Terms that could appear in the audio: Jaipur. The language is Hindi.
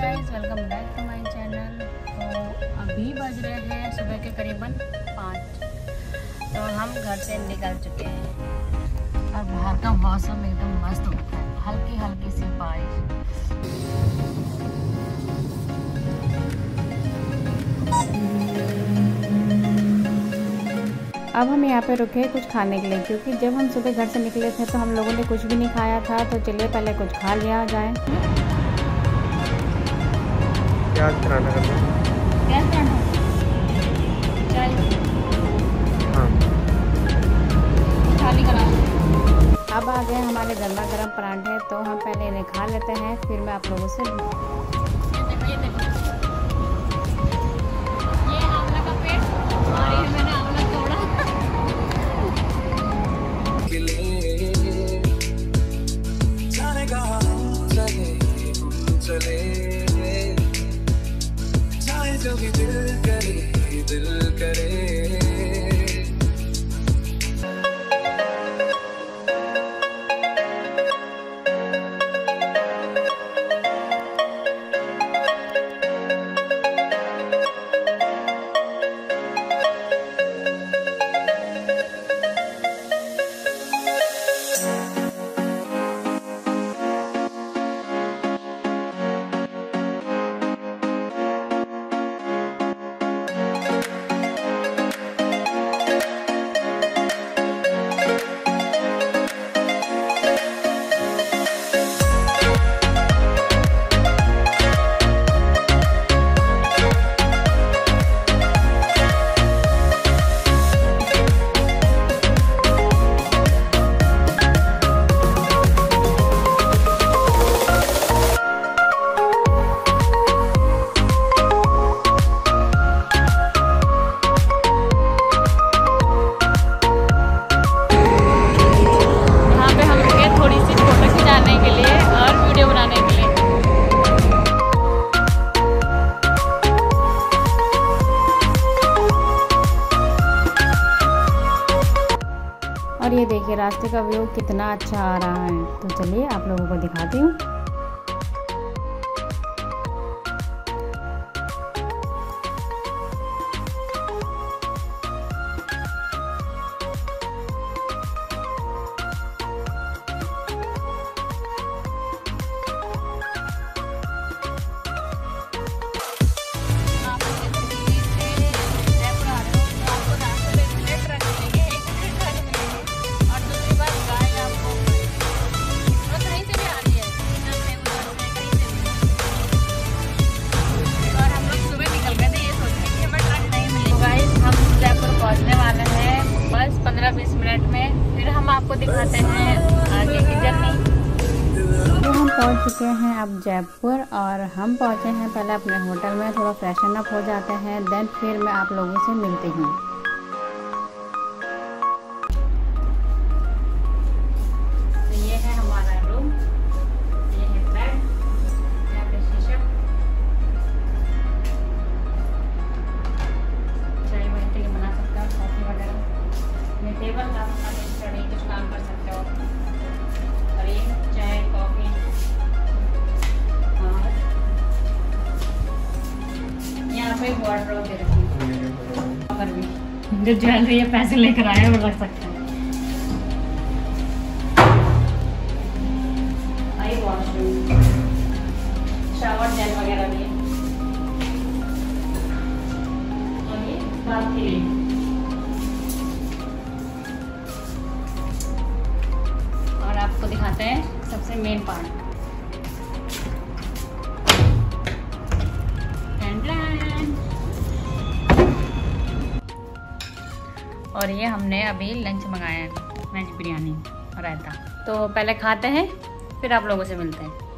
Guys, welcome back to my channel. तो अभी बज रहे हैं सुबह के करीबन 5। तो हम घर से निकल चुके हैं और बाहर का मौसम एकदम मस्त हो गया है, हल्की हल्की सी बारिश। अब हम यहाँ पे रुके कुछ खाने के लिए, क्योंकि जब हम सुबह घर से निकले थे तो हम लोगों ने कुछ भी नहीं खाया था। तो चलिए पहले कुछ खा लिया जाए। अब आ गए हमारे गर्मा गर्म परांठे, तो हम पहले इन्हें खा लेते हैं, फिर मैं आप लोगों से। ये आंवला का पेड़ और ये मैंने आंवला तोड़ा। जो भी दिल करे और ये देखिए रास्ते का व्यू कितना अच्छा आ रहा है। तो चलिए आप लोगों को दिखाती हूँ। चुके हैं अब जयपुर और हम पहुंचे हैं पहले अपने होटल में, थोड़ा फ्रेशन अप हो जाते हैं, देन फिर मैं आप लोगों से मिलती हूँ। तो ये है हमारा रूम, ये है बेड, यहाँ पे शीशा, चाय वगैरह बना सकते हो, कॉफी वगैरह, ये टेबल का कुछ काम कर सकते हो, और ये चाय कॉफी। यहाँ पे वार्डरोब दे रखी है, जो ज्वेलरी है पैसे लेकर आए वो रख सकते हैं। आई वॉशरूम, शावर जेल वगैरह भी है, और ये बात के लिए और आपको दिखाते हैं सबसे मेन पार्ट। और ये हमने अभी लंच मंगाया है, वेज बिरयानी और रायता। तो पहले खाते हैं, फिर आप लोगों से मिलते हैं।